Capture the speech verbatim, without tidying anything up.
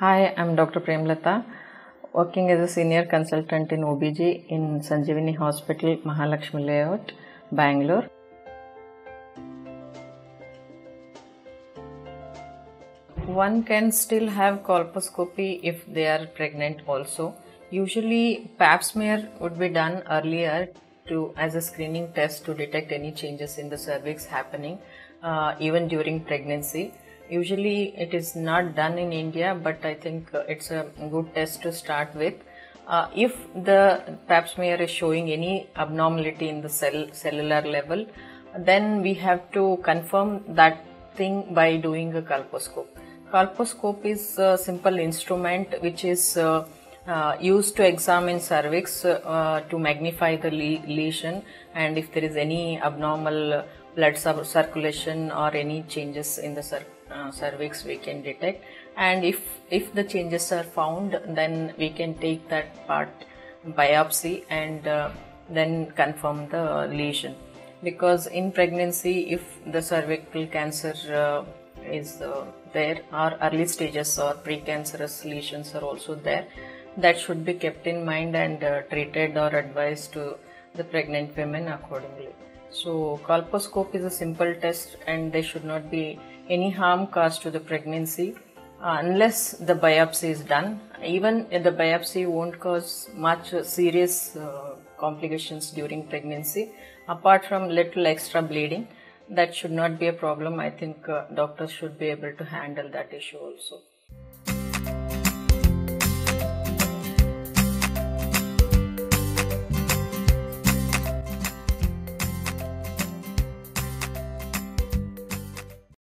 Hi, I'm Doctor Premlata, working as a senior consultant in O B G in Sanjeevini Hospital, Mahalakshmi Layout, Bangalore. One can still have colposcopy if they are pregnant also. Usually pap smear would be done earlier to as a screening test to detect any changes in the cervix happening uh, even during pregnancy. Usually it is not done in India, but I think it's a good test to start with. Uh, if the pap smear is showing any abnormality in the cell cellular level, then we have to confirm that thing by doing a colposcope. Colposcope is a simple instrument which is uh, uh, used to examine cervix uh, to magnify the le lesion, and if there is any abnormal blood circulation or any changes in the cervix. Uh, cervix we can detect, and if if the changes are found, then we can take that part biopsy and uh, then confirm the lesion, because in pregnancy if the cervical cancer uh, is uh, there, or early stages or precancerous lesions are also there, that should be kept in mind and uh, treated or advised to the pregnant women accordingly. So colposcope is a simple test, and there should not be any harm caused to the pregnancy uh, unless the biopsy is done. Even if the biopsy won't cause much serious uh, complications during pregnancy, apart from little extra bleeding. That should not be a problem. I think uh, doctors should be able to handle that issue also.